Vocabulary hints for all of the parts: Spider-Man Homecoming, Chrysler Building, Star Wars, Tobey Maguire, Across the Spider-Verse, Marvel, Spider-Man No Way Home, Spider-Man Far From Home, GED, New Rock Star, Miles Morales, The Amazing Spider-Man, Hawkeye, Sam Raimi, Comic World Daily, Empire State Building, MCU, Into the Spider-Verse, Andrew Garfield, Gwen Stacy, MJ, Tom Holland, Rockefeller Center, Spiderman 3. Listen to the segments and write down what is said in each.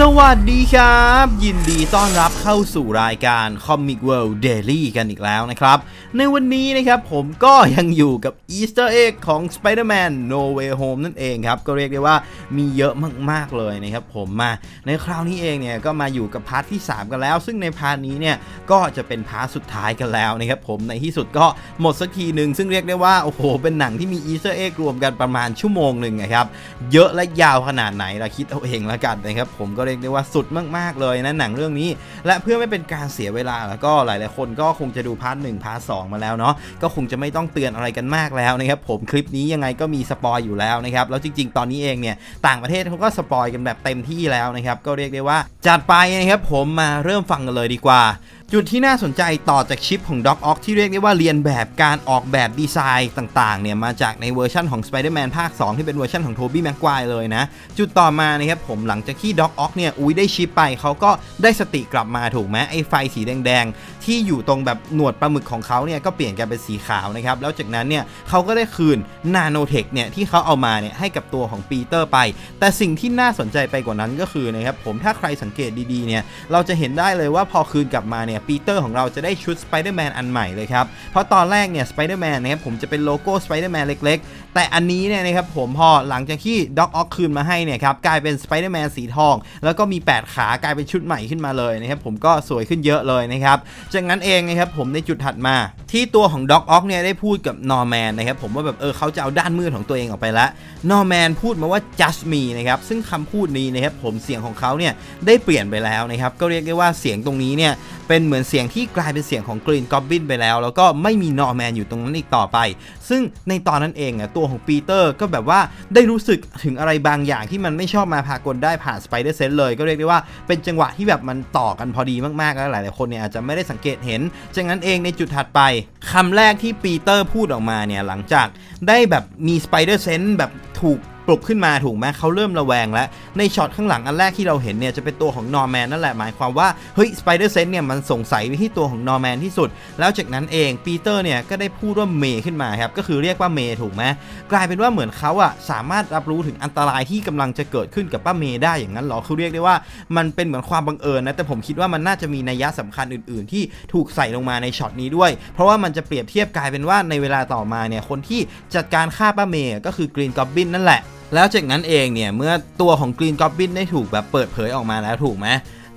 สวัสดีครับยินดีต้อนรับเข้าสู่รายการ Comic World Daily กันอีกแล้วนะครับในวันนี้นะครับผมก็ยังอยู่กับ Easter Egg ของ Spider-Man No Way Home นั่นเองครับก็เรียกได้ว่ามีเยอะมากๆเลยนะครับผมมาในคราวนี้เองเนี่ยก็มาอยู่กับพาร์ทที่3กันแล้วซึ่งในพาร์ทนี้เนี่ยก็จะเป็นพาร์ทสุดท้ายกันแล้วนะครับผมในที่สุดก็หมดสักทีหนึ่งซึ่งเรียกได้ว่าโอ้โหเป็นหนังที่มี Easter Egg รวมกันประมาณชั่วโมงหนึ่งนะครับเยอะและยาวขนาดไหนเราคิดเอาเองแล้วกันนะครับผมก็เรียกได้ว่าสุดมากๆเลยนะหนังเรื่องนี้และเพื่อไม่เป็นการเสียเวลาแล้วก็หลายๆคนก็คงจะดูพาร์ท1พาร์ท2มาแล้วเนาะก็คงจะไม่ต้องเตือนอะไรกันมากแล้วนะครับผมคลิปนี้ยังไงก็มีสปอยอยู่แล้วนะครับแล้วจริงๆตอนนี้เองเนี่ยต่างประเทศเขาก็สปอยกันแบบเต็มที่แล้วนะครับก็เรียกได้ว่าจัดไปนะครับผมมาเริ่มฟังกันเลยดีกว่าจุดที่น่าสนใจต่อจากชิปของด็อกออกที่เรียกได้ว่าเรียนแบบการออกแบบดีไซน์ต่างๆเนี่ยมาจากในเวอร์ชั่นของ Spider-Man ภาค2ที่เป็นเวอร์ชั่นของ Tobey Maguire เลยนะจุดต่อมานะครับผมหลังจากที่ด็อกออกเนี่ยอุ้ยได้ชิปไปเขาก็ได้สติกลับมาถูกไหมไอ้ไฟสีแดงๆที่อยู่ตรงแบบหนวดปลาหมึกของเขาเนี่ยก็เปลี่ยนกลายเป็นสีขาวนะครับแล้วจากนั้นเนี่ยเขาก็ได้คืนนาโนเทคเนี่ยที่เขาเอามาเนี่ยให้กับตัวของปีเตอร์ไปแต่สิ่งที่น่าสนใจไปกว่านั้นก็คือนะครับผมถ้าใครสังเกตดีๆเนี่ยเราจะเห็นได้เลยว่าพอคืนกลับมาเนี่ยปีเตอร์ของเราจะได้ชุดสไปเดอร์แมนอันใหม่เลยครับเพราะตอนแรกเนี่ยสไปเดอร์แมนนะครับผมจะเป็นโลโก้สไปเดอร์แมนเล็กๆแต่อันนี้เนี่ยนะครับผมพอหลังจากที่ด็อกออกคืนมาให้เนี่ยครับกลายเป็นสไปเดอร์แมนสีทองแล้วก็มี8ขากลายเป็นชุดใหม่ขึ้นมาเลยนะครับผมก็สวยขึ้นเยอะเลยนะครับจากนั้นเองนะครับผมในจุดถัดมาที่ตัวของด็อกออกเนี่ยได้พูดกับนอร์แมนนะครับผมว่าแบบเขาจะเอาด้านมืดของตัวเองออกไปละนอร์แมนพูดมาว่า just me นะครับซึ่งคำพูดนี้นะครับผมเสียงของเขาเนี่ยได้เปลี่ยนไปแล้วนะครับก็เรียกได้ว่าเสียงตรงนี้เนี่ยเป็นเหมือนเสียงที่กลายเป็นเสียงของกรีนกอบบินไปแล้วแล้วก็ไม่มีนอร์แมนอยู่ตรงนั้นอีกต่อไปซึ่งในตอนนั้นเองอ่ะตัวของปีเตอร์ก็แบบว่าได้รู้สึกถึงอะไรบางอย่างที่มันไม่ชอบมาพากลได้ผ่านสไปเดอร์เซนส์เลยก็เรียกได้ว่าเป็นจังหวะที่แบบมันต่อกันพอดีมากๆแล้วหลายๆคนเนี่ยอาจจะไม่ได้สังเกตเห็นจากนั้นเองในจุดถัดไปคำแรกที่ปีเตอร์พูดออกมาเนี่ยหลังจากได้แบบมีสไปเดอร์เซนส์แบบถูกปลุกขึ้นมาถูกไหมเขาเริ่มระแวงแล้วในช็อตข้างหลังอันแรกที่เราเห็นเนี่ยจะเป็นตัวของนอร์แมนนั่นแหละหมายความว่าเฮ้ยสไปเดอร์เซนส์เนี่ยมันสงสัยไปที่ตัวของนอร์แมนที่สุดแล้วจากนั้นเองปีเตอร์เนี่ยก็ได้พูดว่าเมย์ขึ้นมาครับก็คือเรียกว่าเมย์ถูกไหมกลายเป็นว่าเหมือนเขาอะสามารถรับรู้ถึงอันตรายที่กำลังจะเกิดขึ้นกับป้าเมย์ได้อย่างนั้นหรอคือเรียกได้ว่ามันเป็นเหมือนความบังเอิญนะแต่ผมคิดว่ามันน่าจะมีนัยยะสำคัญอื่นๆที่ถูกใส่ลงมาในช็อตนี้ด้วยเพราะว่ามันจะเปรียบเทียบกลายเป็นว่าในเวลาต่อมาเนี่ยคนที่จัดการฆ่าป้าเมย์ก็คือกรีนก็อบบินนั่นแหละแล้วจากนั้นเองเนี่ยเมื่อตัวของกรีนก็อบบินได้ถูกแบบเปิดเผยออกมาแล้วถูกไหม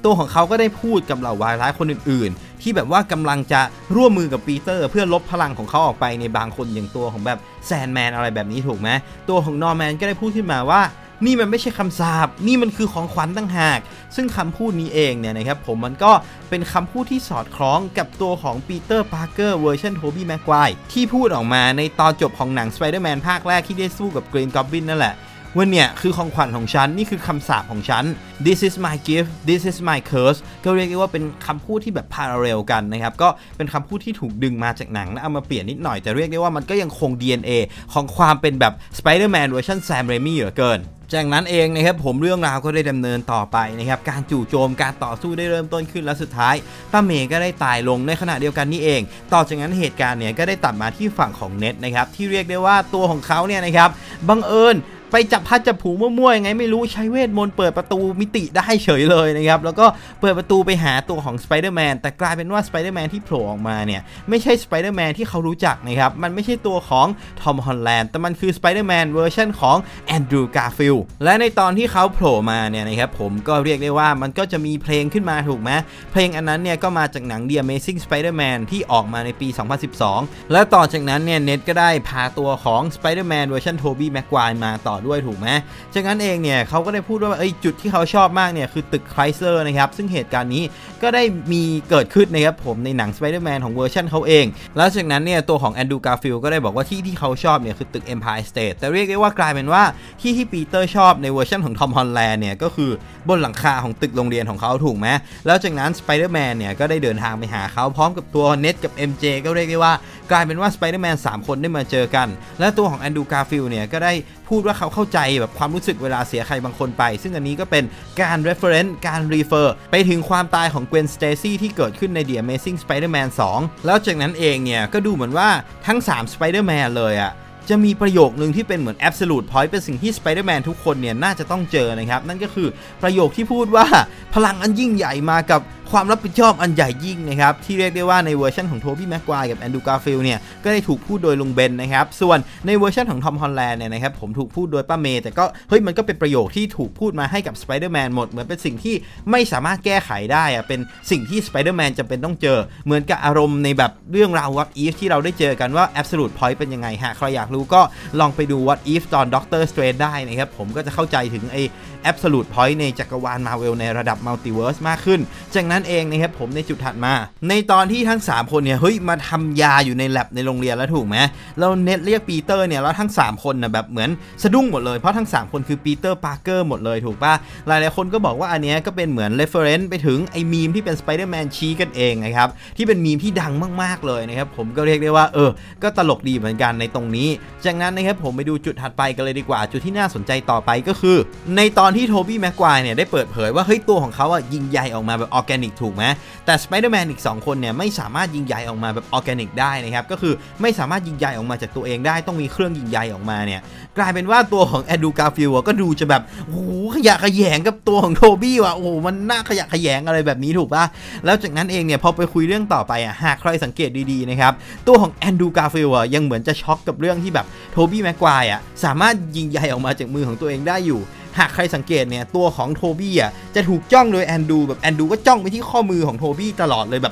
ตัวของเขาก็ได้พูดกับเหล่าวายร้ายคนอื่นๆที่แบบว่ากำลังจะร่วมมือกับปีเตอร์เพื่อลบพลังของเขาออกไปในบางคนอย่างตัวของแบบแซนแมนอะไรแบบนี้ถูกไหมตัวของนอร์แมนก็ได้พูดขึ้นมาว่านี่มันไม่ใช่คำสาปนี่มันคือของขวัญต่างหากซึ่งคำพูดนี้เองเนี่ยนะครับผมมันก็เป็นคำพูดที่สอดคล้องกับตัวของปีเตอร์ พาร์เกอร์เวอร์ชันโทบี้ แม็กไกวร์ที่พูดออกมาในตอนจบของหนัง Spider-Man ภาคแรกที่ได้สู้กับ Green Goblin นั่นแหละว่าเนี่ยคือของขวัญของฉันนี่คือคำสาปของฉัน this is my gift this is my curse ก็เรียกว่าเป็นคำพูดที่แบบ parallel กันนะครับก็เป็นคำพูดที่ถูกดึงมาจากหนังแล้วเอามาเปลี่ยนนิดหน่อยแต่เรียกได้ว่ามันก็ยังคง DNA ของความเป็นแบบ Spider-Man เวอร์ชัน Sam Raimi เหลือเกินจากนั้นเองนะครับผมเรื่องราวก็ได้ดำเนินต่อไปนะครับการจู่โจมการต่อสู้ได้เริ่มต้นขึ้นและสุดท้ายป้าเมย์ก็ได้ตายลงในขณะเดียวกันนี่เองต่อจากนั้นเหตุการณ์เนี่ยก็ได้ตัดมาที่ฝั่งของเน็ตนะครับที่เรียกได้ว่าตัวของเขาเนี่ยนะครับบังเอิญไปจับพัดจับผูมั่วๆยังไงไม่รู้ใช้เวทมนต์เปิดประตูมิติได้เฉยเลยนะครับแล้วก็เปิดประตูไปหาตัวของสไปเดอร์แมนแต่กลายเป็นว่าสไปเดอร์แมนที่โผล่ออกมาเนี่ยไม่ใช่สไปเดอร์แมนที่เขารู้จักนะครับมันไม่ใช่ตัวของทอมฮอลแลนด์แต่มันคือสไปเดอร์แมนเวอร์ชันของ Andrew Garfield และในตอนที่เขาโผล่มาเนี่ยนะครับผมก็เรียกได้ว่ามันก็จะมีเพลงขึ้นมาถูกไหมเพลงอันนั้นเนี่ยก็มาจากหนัง The Amazing Spider-Man ที่ออกมาในปี 2012 และต่อจากนั้นเนี่ยเน็ตก็ได้พาตัวของสไปเดอร์แมนเวอร์ชัน Tobey Maguire มาต่อด้วยถูกไหมจากนั้นเองเนี่ยเขาก็ได้พูดว่าจุดที่เขาชอบมากเนี่ยคือตึก Chrysler นะครับซึ่งเหตุการณ์นี้ก็ได้มีเกิดขึ้นนะครับผมในหนัง Spider-Man ของเวอร์ชันเขาเองแล้วจากนั้นเนี่ยตัวของ Andrew Garfield ก็ได้บอกว่าที่เขาชอบเนี่ยคือตึก Empire State แต่เรียกได้ว่ากลายเป็นว่าที่ปีเตอร์ชอบในเวอร์ชันของ Tom Holland เนี่ยก็คือบนหลังคาของตึกโรงเรียนของเขาถูกไหมแล้วจากนั้น Spider-Man เนี่ยก็ได้เดินทางไปหาเขาพร้อมกับตัว Ned กับ MJ ก็เรียกได้ว่ากลายเป็นว่า Spider-Man 3 คนได้มาเจอกันและตัวของ Andrew Garfield เนี่ยก็ได้พูดว่าเขาเข้าใจแบบความรู้สึกเวลาเสียใครบางคนไปซึ่งอันนี้ก็เป็นการ reference การ refer ไปถึงความตายของ Gwen Stacy ที่เกิดขึ้นใน The Amazing Spider-Man 2แล้วจากนั้นเองเนี่ยก็ดูเหมือนว่าทั้ง3 Spider-Man เลยอะ จะมีประโยคนึงที่เป็นเหมือน absolute point เป็นสิ่งที่สไปเดอร์แมนทุกคนเนี่ยน่าจะต้องเจอนะครับนั่นก็คือประโยคที่พูดว่าพลังอันยิ่งใหญ่มากับความรับผิดชอบอันใหญ่ยิ่งนะครับที่เรียกได้ว่าในเวอร์ชันของ Tobey Maguire กับ Andrew Garfield เนี่ยก็ได้ถูกพูดโดยลุงเบนนะครับส่วนในเวอร์ชันของ Tom Holland เนี่ยนะครับผมถูกพูดโดยป้าเมย์แต่ก็เฮ้ยมันก็เป็นประโยคที่ถูกพูดมาให้กับ Spider-Man หมดเหมือนเป็นสิ่งที่ไม่สามารถแก้ไขได้อะเป็นสิ่งที่ Spider-Man จำเป็นต้องเจอเหมือนกับอารมณ์ในแบบเรื่องราว What If ที่เราได้เจอกันว่า Absolute Point เป็นยังไงฮะใครอยากรู้ก็ลองไปดู What If ตอน Doctor Strange ได้นะครับผมก็จะเข้าใจถึงไอ้ Absolute Point ในจักรวาล Marvel ในระดับ Multiverse มากขึ้นจากนั้นเองนะครับผมในจุดถัดมาในตอนที่ทั้ง3คนเนี่ยเฮ้ยมาทำยาอยู่ใน lab ในโรงเรียนแล้วถูกไหมแล้วเน็ตเรียกปีเตอร์เนี่ยแล้วทั้ง3คนนะแบบเหมือนสะดุ้งหมดเลยเพราะทั้ง3คนคือปีเตอร์ ปาร์เกอร์หมดเลยถูกป่ะหลายๆคนก็บอกว่าอันเนี้ยก็เป็นเหมือน reference ไปถึงไอ้มีมที่เป็น Spider-Man ชี้กันเองนะครับที่เป็นมีมที่ดังมากๆเลยนะครับผมก็เรียกได้ว่าก็ตลกดีเหมือนกันในตรงนี้จากนั้นนะครับผมไปดูจุดถัดไปกันเลยดีกว่าจุดที่น่าสนใจต่อไปก็คือในตอนที่โทบี้ แม็กไกวร์เนี่ยได้เปิดเผยว่าเฮ้ยตัวของเขาอะยิงใหญ่ออกมาแบบOrganic ถูกไหมแต่ Spider-Man อีก2คนเนี่ยไม่สามารถยิงใหญ่ออกมาแบบ Organic ได้นะครับก็คือไม่สามารถยิงใหญ่ออกมาจากตัวเองได้ต้องมีเครื่องยิงใหญ่ออกมาเนี่ยกลายเป็นว่าตัวของ Andrew Garfield ก็ดูจะแบบโอ้โหขยะแขยงกับตัวของโทบี้ว่ะโอ้โหมันน่าขยะแขยงอะไรแบบนี้ถูกป่ะแล้วจากนั้นเองเนี่ยพอไปคุยเรื่องต่อไปหากใครสังเกตดีๆนะครับตัวของ Andrew Garfield ยังเหมือนจะช็อกกับเรื่องที่แบบโทบี้แม็กไกวร์สามารถยิงใหญ่ออกมาจากมือของตัวเองได้อยู่หากใครสังเกตเนี่ยตัวของโทบี้จะถูกจ้องโดยแอนดูแบบแอนดูก็จ้องไปที่ข้อมือของโทบี้ตลอดเลยแบบ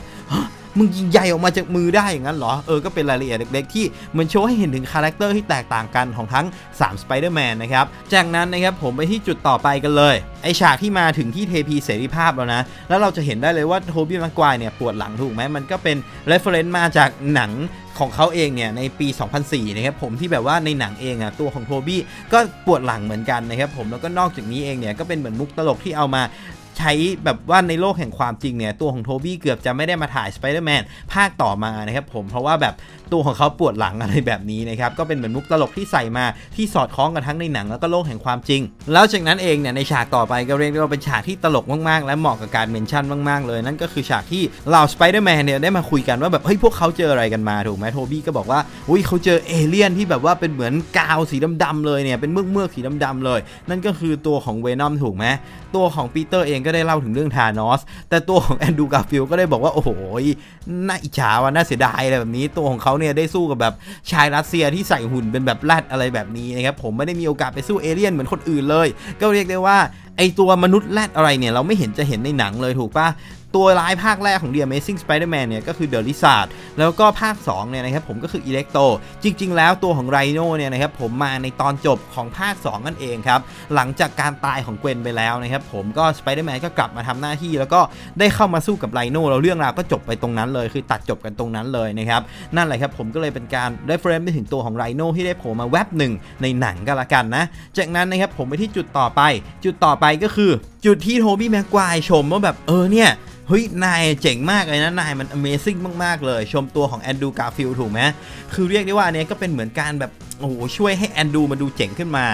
มึงยิงใหญ่ออกมาจากมือได้อย่างนั้นเหรอก็เป็นรายละเอียดเล็กๆที่มันโชว์ให้เห็นถึงคาแรคเตอร์ที่แตกต่างกันของทั้ง3 Spider-Man นะครับจากนั้นนะครับผมไปที่จุดต่อไปกันเลยไอฉากที่มาถึงที่เทพีเสรีภาพแล้วนะแล้วเราจะเห็นได้เลยว่าโทบี้ แม็กไกวร์เนี่ยปวดหลังถูกไหมมันก็เป็น reference มาจากหนังของเขาเองเนี่ยในปี 2004 นะครับผมที่แบบว่าในหนังเองตัวของโทบี้ก็ปวดหลังเหมือนกันนะครับผมแล้วก็นอกจากนี้เองเนี่ยก็เป็นเหมือนมุกตลกที่เอามาใช้แบบว่าในโลกแห่งความจริงเนี่ยตัวของโทบี้เกือบจะไม่ได้มาถ่าย Spider-Man ภาคต่อมานะครับผมเพราะว่าแบบตัวของเขาปวดหลังอะไรแบบนี้นะครับก็เป็นเหมือนมุกตลกที่ใส่มาที่สอดคล้องกันทั้งในหนังแล้วก็โลกแห่งความจริงแล้วจากนั้นเองเนี่ยในฉากต่อไปก็เรียกว่าเป็นฉากที่ตลกมากๆและเหมาะกับการเมนชั่นมากๆเลยนั่นก็คือฉากที่เหล่า Spider-Man เนี่ยได้มาคุยกันว่าแบบเฮ้ยพวกเขาเจออะไรกันมาถูกไหมโทบี้ก็บอกว่าอุ้ยเขาเจอเอเลี่ยนที่แบบว่าเป็นเหมือนกาวสีดำๆเลยเนี่ยเป็นเมือกสีดำๆเลยนั่นก็คือตัวของเวนอมถูกไหมตัวของปีเตอร์เองก็ได้เล่าถึงเรื่องธานอสแต่ตัวของแอนดูการ์ฟิลด์ก็ได้บอกว่าโอ้โหน่าอิจฉาว่ะน่าเสียดายอะไรแบบนี้ตัวของเขาเนี่ยได้สู้กับแบบชายรัสเซียที่ใส่หุ่นเป็นแบบแรดอะไรแบบนี้นะครับผมไม่ได้มีโอกาสไปสู้เอเลี่ยนเหมือนคนอื่นเลยก็เรียกได้ว่าไอตัวมนุษย์แรดอะไรเนี่ยเราไม่เห็นจะเห็นในหนังเลยถูกป่ะตัวร้ายภาคแรกของ The Amazing Spider-Man เนี่ยก็คือเดอะลิซาร์ดแล้วก็ภาค2เนี่ยนะครับผมก็คืออิเล็กโตจริงๆแล้วตัวของไรโน่เนี่ยนะครับผมมาในตอนจบของภาค2นั่นเองครับหลังจากการตายของเกวนไปแล้วนะครับผมก็ Spider-Man ก็กลับมาทำหน้าที่แล้วก็ได้เข้ามาสู้กับไรโน่แล้วเรื่องราวก็จบไปตรงนั้นเลยคือตัดจบกันตรงนั้นเลยนะครับนั่นแหละครับผมก็เลยเป็นการได้เฟรมไปถึงตัวของไรโน่ที่ได้โผล่มาแวบหนึ่งในหนังก็แล้วกันนะจากนั้นนะครับผมไปที่จุดต่อไปก็คือจุดที่โทบี้ แม็กไกวร์ชมว่าแบบเนี่ยเฮ้ยนายเจ๋งมากเลยนะนายมัน Amazing มากๆเลยชมตัวของแอนดูการ์ฟิลด์ถูกไหมคือเรียกได้ว่าอันนี้ก็เป็นเหมือนการแบบโอ้โหช่วยให้แอนดูมาดูเจ๋งขึ้นมา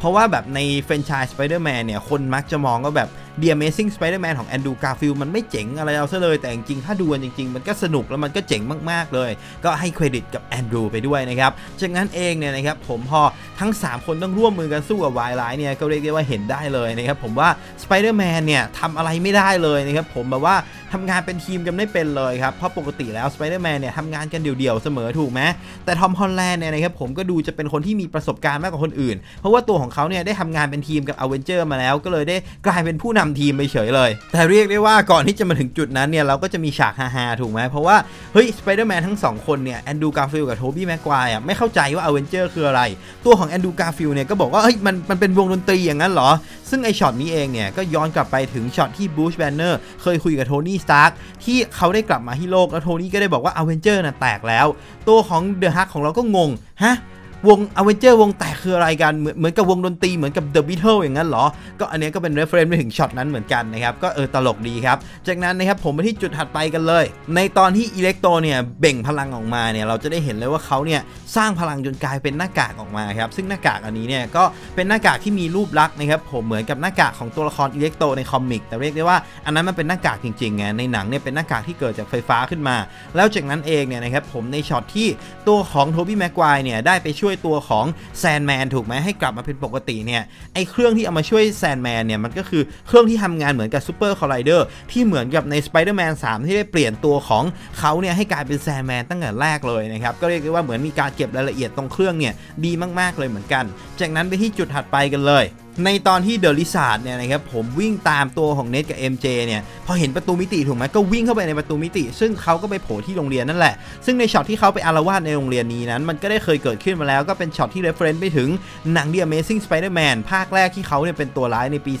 เพราะว่าแบบในแฟรนไชส์ Spider-Man เนี่ยคนมักจะมองว่าแบบ The Amazing Spider-Man ของ Andrew Garfield มันไม่เจ๋งอะไรเอาซะเลยแต่จริงๆถ้าดูกันจริงๆมันก็สนุกแล้วมันก็เจ๋งมากๆเลยก็ให้เครดิตกับ Andrew ไปด้วยนะครับจากนั้นเองเนี่ยนะครับผมพอทั้ง3คนต้องร่วมมือกันสู้กับวายร้ายเนี่ยก็เรียกได้ว่าเห็นได้เลยนะครับผมว่า Spider-Man เนี่ยทำอะไรไม่ได้เลยนะครับผมแบบว่าทำงานเป็นทีมกันไม่เป็นเลยครับเพราะปกติแล้ว Spider-Man เนี่ยทำงานกันเดี่ยวๆเสมอถูกไหมแต่ทอมฮอลแลนด์เนี่ยนะครับผมก็ดูจะเป็นคนที่มีประสบการณ์มากกว่าคนอื่นเพราะว่าตัวของเขาเนี่ยได้ทำงานเป็นทีมกับอเวนเจอร์มาแล้วก็เลยได้กลายเป็นผู้นำทีมไปเฉยเลยแต่เรียกได้ว่าก่อนที่จะมาถึงจุดนั้นเนี่ยเราก็จะมีฉากฮาๆถูกไหมเพราะว่าเฮ้ยสไปเดอร์แมนทั้ง2คนเนี่ยแอนดูการ์ฟิลด์กับโทบี้ แม็กไกวร์ไม่เข้าใจว่าอเวนเจอร์คืออะไรตัวของแอนดูการ์ฟิลด์เนี่ยก็บอกว่าเฮ้ยมันเป็นวงดนตรีอย่างนั้นเหรอซึ่งไอช็อตนี้เองเนี่ยก็ย้อนกลับไปถึงช็อตที่บูช แบนเนอร์เคยคุยกับโทนี่ สตาร์คที่เขาได้กลับมาที่โลกแล้วโทนี่ก็ได้บอกว่าอเวนเจอร์น่ะแตกแล้วตัวของเดอะฮักของเราก็งงฮะวงอเวนเจอร์วงแตกคืออะไรกันเหมือนกับวงดนตรีเหมือนกับ The Beatles อย่างนั้นเหรอก็อันนี้ก็เป็น reference ไปถึงช็อตนั้นเหมือนกันนะครับก็ตลกดีครับจากนั้นนะครับผมมาที่จุดถัดไปกันเลยในตอนที่อิเล็กโตเนี่ยเบ่งพลังออกมาเนี่ยเราจะได้เห็นเลยว่าเขาเนี่ยสร้างพลังจนกลายเป็นหน้ากากออกมาครับซึ่งหน้ากากอันนี้เนี่ยก็เป็นหน้ากากที่มีรูปลักษณ์นะครับผมเหมือนกับหน้ากากของตัวละครอิเล็กโตในคอมิกแต่เรียกได้ว่าอันนั้นมันเป็นหน้ากากจริงๆไงในหนังเนี่ยเป็นหน้ากากที่เกิดจากไฟฟ้าขึ้นมาแล้วจากนั้นเองเนี่ยนะครับผมในช็อตที่ตัวของโทบี้ แม็กไกวร์เนี่ยได้ไปช่วย วยตัวของแซนแมนถูกไหมให้กลับมาเป็นปกติเนี่ยไอเครื่องที่เอามาช่วยแซนแมนเนี่ยมันก็คือเครื่องที่ทำงานเหมือนกับซูเปอร์คอลไลเดอร์ที่เหมือนกับใน Spider-Man 3 ที่ได้เปลี่ยนตัวของเขาเนี่ยให้กลายเป็นแซนแมนตั้งแต่แรกเลยนะครับก็เรียกว่าเหมือนมีการเก็บรายละเอียดตรงเครื่องเนี่ยดีมากๆเลยเหมือนกันจากนั้นไปที่จุดถัดไปกันเลยในตอนที่เดอะลิซาร์ดเนี่ยนะครับผมวิ่งตามตัวของเนทกับ MJ เนี่ยพอเห็นประตูมิติถูกไหมก็วิ่งเข้าไปในประตูมิติซึ่งเขาก็ไปโผล่ที่โรงเรียนนั่นแหละซึ่งในช็อตที่เขาไปอาละวาดในโรงเรียนนี้นั้นมันก็ได้เคยเกิดขึ้นมาแล้วก็เป็นช็อตที่เรฟเฟรนซ์ไปถึงหนัง The Amazing Spider-Man ภาคแรกที่เขาเนี่ยเป็นตัวร้ายในปี 2012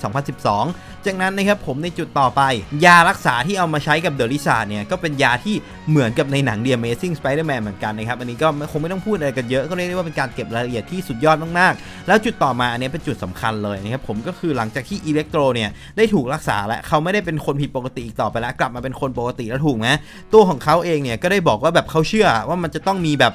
จากนั้นนะครับผมในจุดต่อไปยารักษาที่เอามาใช้กับเดอะลิซาร์ดเนี่ยก็เป็นยาที่เหมือนกับในหนัง The Amazing Spider-Man เหมือนกันนะครับอันนี้ก็คงไม่ต้องพูดอะไรกันเยอะก็เรียกได้ว่าเป็นการเก็บรายละเอียดที่สุดยอดมากๆแล้วจุดต่อมาอันนี้เป็นจุดสำคัญเลยนะครับผมก็คือหลังจากที่อิเล็กโทรเนี่ยได้ถูกรักษาและเขาไม่ได้เป็นคนผิดปกติอีกต่อไปแล้วกลับมาเป็นคนปกติแล้วถูกไหมตัวของเขาเองเนี่ยก็ได้บอกว่าแบบเขาเชื่อว่ามันจะต้องมีแบบ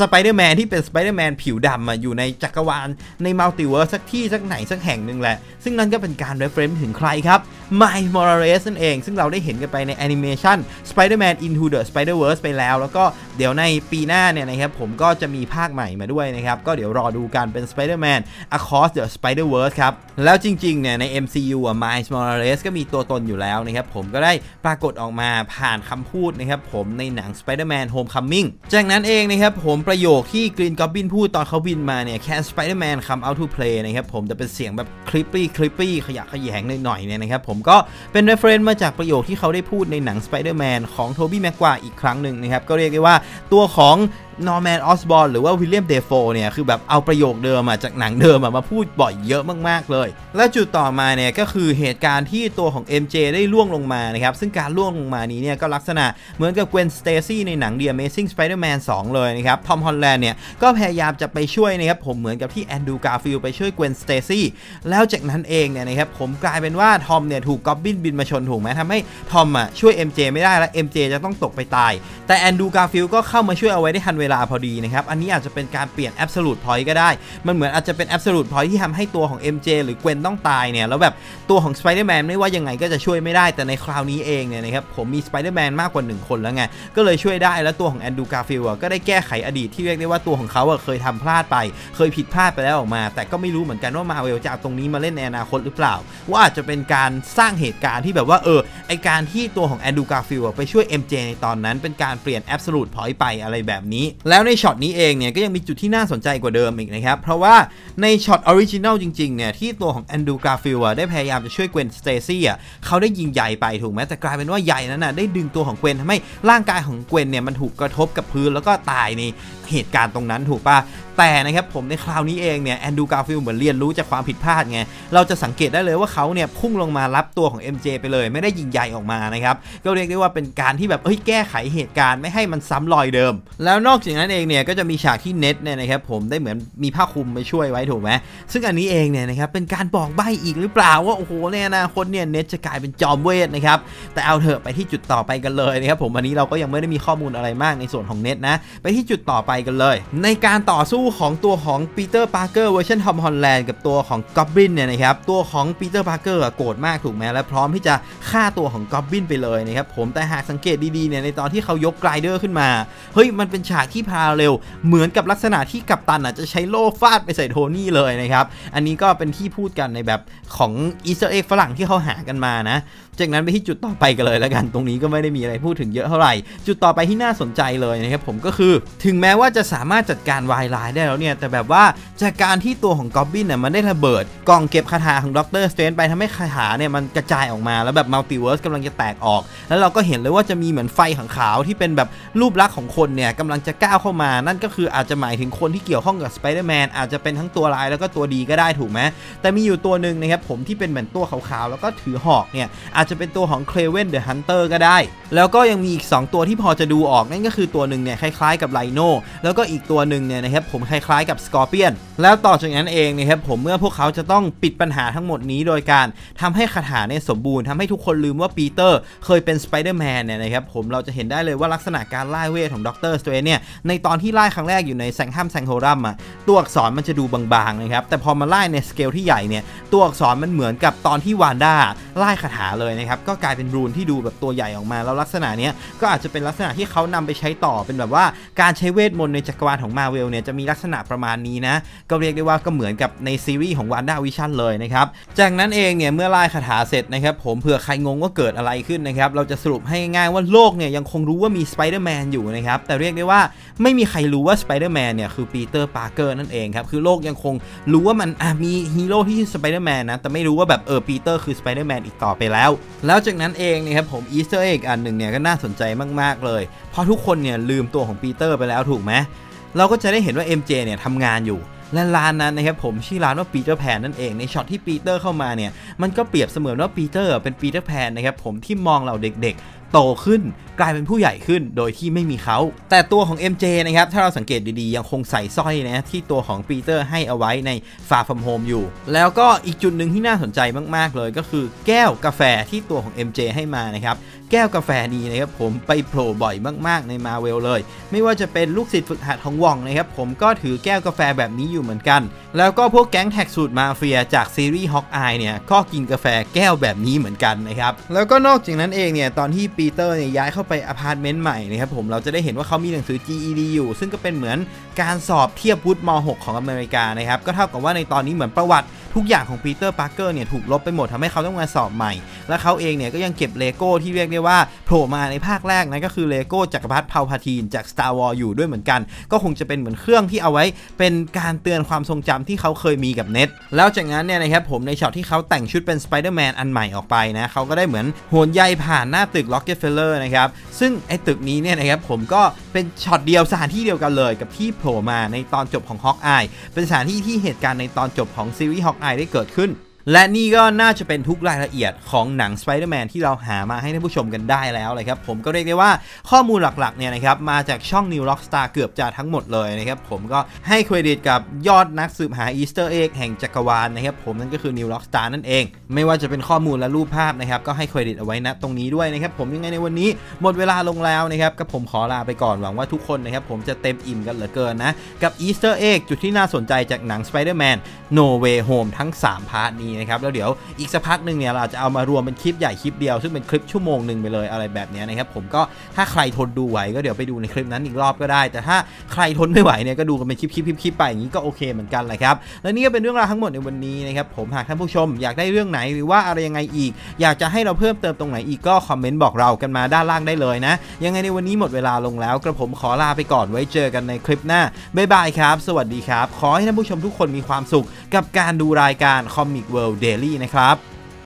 สไปเดอร์แมนที่เป็นสไปเดอร์แมนผิวดำอยู่ในจักรวาลในมัลติเวิร์สสักที่สักไหนสักแห่งหนึ่งแหละซึ่งนั่นก็เป็นการเรฟเฟรนซ์ถึงใครครับ Miles Morales นั่นเองซึ่งเราได้เห็นกันไปในแอนิเมชัน Spider-Man Into the Spider-Verse ไปแล้วก็เดี๋ยวในปีหน้าเนี่ยนะครับผมก็จะมีภาคใหม่มาด้วยนะครับก็เดี๋ยวรอดูกันเป็น Spider-Man Across the Spider-Verse ครับแล้วจริงๆเนี่ยใน MCU Miles Morales ก็มีตัวตนอยู่แล้วนะครับผมก็ได้ปรากฏออกมาผ่านคำพูดนะครับผมในหนัง Spider-Man Homecoming จากนั้นเองนะครับผมประโยคที่กรีนกอบบินพูดตอนเขาบินมาเนี่ย Can Spider-Man come out to play นะครับผมจะเป็นเสียงแบบคลิปปี้ขยะขยงหน่อยๆเนี่ยนะครับผมก็เป็น reference มาจากประโยคที่เขาได้พูดในหนัง Spider-Man ของ Tobey Maguire อีกครั้งหนึ่งนะครับก็เรียกได้ว่าตัวของนอร์แมนออสบอร์นหรือว่าวิลเลียมเดฟโฟเนี่ยคือแบบเอาประโยคเดิมจากหนังเดิมมาพูดบ่อยเยอะมากๆเลยและจุดต่อมาเนี่ยก็คือเหตุการณ์ที่ตัวของ MJ ได้ล่วงลงมานะครับซึ่งการล่วงลงมานี้เนี่ยก็ลักษณะเหมือนกับ Gwen Stacy ในหนัง The Amazing Spider-Man 2 เลยนะครับทอมฮอลแลนด์เนี่ยก็พยายามจะไปช่วยนะครับผมเหมือนกับที่ Andrew Garfield ไปช่วย Gwen Stacy แล้วจากนั้นเองเนี่ยนะครับผมกลายเป็นว่าทอมเนี่ยถูกก็อบบินบินมาชนถูกไหมทำให้ทอมช่วย MJ ไม่ได้และ MJ จะต้องตกไปตายแต่ Andrew Garfield ก็เข้ามาช่วยเอาไว้ได้ทันเวลาพอดีนะครับอันนี้อาจจะเป็นการเปลี่ยน absolute point ก็ได้มันเหมือนอาจจะเป็น absolute point ที่ทำให้ตัวของ MJ หรือ Gwen ต้องตายเนี่ยแล้วแบบตัวของ Spider-Man ไม่ว่ายังไงก็จะช่วยไม่ได้แต่ในคราวนี้เองเนี่ยนะครับผมมี Spider-Man มากกว่า1คนแล้วไงก็เลยช่วยได้แล้วตัวของ Andrew Garfield ก็ได้แก้ไขอดีตที่เรียกได้ว่าตัวของเขาเคยทำพลาดไปเคยผิดพลาดไปแล้วออกมาแต่ก็ไม่รู้เหมือนกันว่ามาเวลจะเอาตรงนี้มาเล่นในอนาคตหรือเปล่าว่าอาจจะเป็นการสร้างเหตุการณ์ที่แบบว่าไอการที่ตัวของ Andrew Garfield ไปช่วย MJ ในตอนนั้นเป็นการเปลี่ยน absolute point ไปอะไรแบบนี้แล้วในช็อตนี้เองเนี่ยก็ยังมีจุดที่น่าสนใจกว่าเดิมอีกนะครับเพราะว่าในช็อตออริจินัลจริงๆเนี่ยที่ตัวของแอนดรูว์ กาฟิลด์ได้พยายามจะช่วย Gwen Stacy เขาได้ยิงใหญ่ไปถูกไหมแต่กลายเป็นว่าใหญ่นั้นได้ดึงตัวของ Gwen ทำให้ร่างกายของ Gwen เนี่ยมันถูกกระทบกับพื้นแล้วก็ตายในเหตุการณ์ตรงนั้นถูกป่ะแต่นะครับผมในคราวนี้เองเนี่ยแอนดรูว์ กาฟิลด์เหมือนเรียนรู้จากความผิดพลาดไงเราจะสังเกตได้เลยว่าเขาเนี่ยพุ่งลงมารับตัวของ MJ ไปเลยไม่ได้ยิงใหญ่ออกมานะครับก็เรียกได้ว่าเป็นการที่แบบแก้ไขเหตุการณ์ไม่ให้มันซ้ำรอยเดิมแล้วนอกจากนั้นเองเนี่ยก็จะมีฉากที่เน็ตเนี่ยนะครับผมได้เหมือนมีผ้าคลุมมาช่วยไว้ถูกไหมซึ่งอันนี้เองเนี่ยนะครับเป็นการบอกใบ้อีกหรือเปล่าว่าโอ้โหในอนาคตเนี่ยเน็ตจะกลายเป็นจอมเวทนะครับแต่เอาเถอะไปที่จุดต่อไปกันเลยนะครับผมวันนี้เราก็ยังไม่ได้มีข้อมูลอะไรมากในส่วนของเน็ตนะไปที่จุดต่อไปกันเลยในการต่อสู้ของตัวของปีเตอร์พาร์เกอร์เวอร์ชันทอมฮอลแลนด์กับตัวของก็อบบินเนี่ยนะครับตัวของปีเตอร์พาร์เกอร์โกรธมากถูกไหมและพร้อมที่จะฆ่าตัวของก็อบบินไปเลยนะครับผมแต่หากสังเกตดีๆเนี่ยในตอนที่เขายกไกลเดอร์ขึ้นมาเฮ้ยมันเป็นฉากที่พาเร็วเหมือนกับลักษณะที่กัปตันจะใช้โล่ฟาดไปใส่โทนี่เลยนะครับอันนี้ก็เป็นที่พูดกันในแบบของอีสเตอร์เอ็กฝรั่งที่เขาหากันมานะจากนั้นไปที่จุดต่อไปกันเลยแล้วกันตรงนี้ก็ไม่ได้มีอะไรพูดถึงเยอะเท่าไหร่จุดต่อไปที่น่าสนใจเลยนะครับผมก็คือถึงแม้ว่าจะสามารถจัดการวายร้ายได้แล้วเนี่ยแต่แบบว่าจากการที่ตัวของก็อบบินมันได้ระเบิดกล่องเก็บคาถาของด็อกเตอร์สเตรนจ์ไปทำให้คาถาเนี่ยมันกระจายออกมาแล้วแบบมัลติเวิร์สกำลังจะแตกออกแล้วเราก็เห็นเลยว่าจะมีเหมือนไฟขาวๆที่เป็นแบบรูปลักษณ์ของคนเนี่ยกำลังจะก้าวเข้ามานั่นก็คืออาจจะหมายถึงคนที่เกี่ยวข้องกับสไปเดอร์แมนอาจจะเป็นทั้งตัวร้ายแล้วก็ตัวดีก็ได้ถูกไหมแต่มีอยู่ตัวหนึ่งนะครับผมที่เป็นเหมือนตัวขาวๆแล้วก็ถือหอกเนี่ยอาจจะเป็นตัวของเคลเวนเดอะฮันเตอร์ก็ได้แล้วก็ยังมีอีก2ตัวที่พอจะดูออกนั่นก็คือตัวหนึ่งเนี่ยคล้ายๆกับไลโน่แล้วก็อีกตัวหนึ่งเนี่ยนะครับผมคล้ายๆกับสกอร์เปียนแล้วต่อจากนั้นเองนะครับผมเมื่อพวกเขาจะต้องปิดปัญหาทั้งหมดนี้โดยการทำให้คาถาเนี่ยสมบูรณ์ทำให้ทุกคนลืมว่าปีเตอร์เคยเป็นสไปเดอร์แมนเนี่ยนะครับผมเราจะเห็นได้เลยว่าลักษณะการไล่เวทของด็อกเตอร์สเตรนจ์เนี่ย ในตอนที่ไล่ครั้งแรกอยู่ในแซงฮัมแซงโฮรัมอะตัวอักษรมันจะดูบางๆนะครับแต่พอมาไล่ในสเกลที่ใหญ่เนี่ยตัวอักษรมันเหมือนกับตอนที่วานด้าไล่คาถาเลยนะครับก็กลายเป็นรูนที่ดูแบบตัวใหญ่ออกมาแล้วลักษณะนี้ก็อาจจะเป็นลักษณะที่เขานำไปใช้ต่อเป็นแบบว่าการใช้เวทมนต์ในจักรวาลของมาเวลเนี่ยจะมีลักษณะประมาณนี้นะก็เรียกได้ว่าก็เหมือนกับในซีรีส์ของวานด้าวิชั่นเลยนะครับจากนั้นเองเนี่ยเมื่อไล่คาถาเสร็จนะครับผมเผื่อใครงงว่าเกิดอะไรขึ้นนะครับเราจะสรุปให้ง่ายว่าโลกเนี่ยยังคงรู้ว่ามีสไปเดอร์แมนอยู่นะครับแต่เรียกได้ว่าไม่มีใครรู้ว่าสไปเดอร์แมนเนี่ยคือปีเตอร์ปาร์เกอร์นั่นเองครับคือโลกยังคงรู้ว่ามันมีฮีโร่ที่ชื่อสไปเดอร์แมนนะแต่ไม่รู้ว่าแบบปีเตอร์คือสไปเดอร์แมนอีกต่อไปแล้วจากนั้นเองนะครับผมอีสเตอร์เอกอันหนึ่งเนี่ยก็น่าสนใจมากๆเลยเพราะทุกคนเนี่ยลืมตัวของปีเตอร์ไปแล้วถูกไหมเราก็จะได้เห็นว่า MJ เนี่ยทำงานอยู่และร้านนั้นนะครับผมชื่อร้านว่าปีเตอร์แพนนั่นเองในช็อตที่ปีเตอร์เข้ามาเนี่ยมันก็เปรียบเสมือนว่าปีเตอร์เป็นปีเตอร์แพนนะครับผมที่มองเราเด็กๆโตขึ้นกลายเป็นผู้ใหญ่ขึ้นโดยที่ไม่มีเขาแต่ตัวของ MJ นะครับถ้าเราสังเกตดีๆยังคงใส่สร้อยนะที่ตัวของปีเตอร์ให้เอาไว้ใน Far From Home อยู่แล้วก็อีกจุดหนึ่งที่น่าสนใจมากๆเลยก็คือแก้วกาแฟที่ตัวของ MJ ให้มานะครับแก้วกาแฟดีนะครับผมไปโผล่บ่อยมากๆในมาเวลเลยไม่ว่าจะเป็นลูกศิษย์ฝึกหัดของว่องนะครับผมก็ถือแก้วกาแฟแบบนี้อยู่เหมือนกันแล้วก็พวกแก๊งแท็กสูตรมาเฟียจากซีรีส์ Hawkeye เนี่ยก็กินกาแฟแก้วแบบนี้เหมือนกันนะครับแล้วก็นอกจากนั้นเองเนี่ยตอนที่ปีเตอร์เนี่ยย้ายเข้าไปอพาร์ตเมนต์ใหม่นะครับผมเราจะได้เห็นว่าเขามีหนังสือ GED อยู่ซึ่งก็เป็นเหมือนการสอบเทียบวุฒิม.6 ของอเมริกานะครับก็เท่ากับว่าในตอนนี้เหมือนประวัติทุกอย่างของปีเตอร์ พาร์เกอร์เนี่ยถูกลบไปหมดทำให้เขาต้องมาสอบใหม่และเขาเองเนี่ยก็ยังเก็บเลโก้ที่เรียกได้ว่าโผล่มาในภาคแรกนะก็คือเลโก้จักรพรรดิพาลพาทีนจาก Star Wars อยู่ด้วยเหมือนกันก็คงจะเป็นเหมือนเครื่องที่เอาไว้เป็นการเตือนความทรงจำที่เขาเคยมีกับเน็ตแล้วจากนั้นเนี่ยนะครับผมในช็อตที่เขาแต่งชุดเป็นสไปเดอร์แมนอันใหม่ออกไปนะเขาก็ได้เหมือนโหนใยผ่านหน้าตึก Rockefeller นะครับซึ่งไอ้ตึกนี้เนี่ยนะครับผมก็เป็นช็อตเดียวสถานที่เดียวกันเลยกับที่โผล่มาในตอนจบของ Hawkeye เป็นสถานที่ที่เหตุการณ์ในตอนจบของซีรีส์ Hawkeye ได้เกิดขึ้นและนี่ก็น่าจะเป็นทุกรายละเอียดของหนัง Spider-Man ที่เราหามาให้ท่านผู้ชมกันได้แล้วเลยครับผมก็เรียกได้ว่าข้อมูลหลักๆเนี่ยนะครับมาจากช่อง New Rock Star เกือบจะทั้งหมดเลยนะครับผมก็ให้เครดิตกับยอดนักสืบหา Easter Egg แห่งจักรวาลนะครับผมนั่นก็คือ New Rock Star นั่นเองไม่ว่าจะเป็นข้อมูลและรูปภาพนะครับก็ให้เครดิตเอาไว้นะตรงนี้ด้วยนะครับผมยังไงในวันนี้หมดเวลาลงแล้วนะครับกับผมขอลาไปก่อนหวังว่าทุกคนนะครับผมจะเต็มอิ่มกันเหลือเกินนะกับ Easter Egg จุดที่น่าสนใจจากหนัง Spider-Man No Way Home ทั้ง 3 พาร์ทนี้นะครับแล้วเดี๋ยวอีกสักพักหนึ่งเนี่ยเราจะเอามารวมเป็นคลิปใหญ่คลิปเดียวซึ่งเป็นคลิปชั่วโมงหนึ่งไปเลยอะไรแบบนี้นะครับผมก็ถ้าใครทนดูไหวก็เดี๋ยวไปดูในคลิปนั้นอีกรอบก็ได้แต่ถ้าใครทนไม่ไหวเนี่ยก็ดูกันเป็นคลิปไปอย่างนี้ก็โอเคเหมือนกันแหละครับและนี่ก็เป็นเรื่องราวทั้งหมดในวันนี้นะครับผมหากท่านผู้ชมอยากได้เรื่องไหนหรือว่าอะไรยังไงอีกอยากจะให้เราเพิ่มเติมตรงไหนอีกก็คอมเมนต์บอกเรากันมาด้านล่างได้เลยนะยังไงในวันนี้หมดเวลาลงแล้วกระผมขอลาไปก่อนไว้เจอกันในคลิปหน้าบ๊ายบายครับสวัสดีครับขอให้ท่านผู้ชมทุกคนมีความสุขกับการดูรายการComic World Daily นะครับ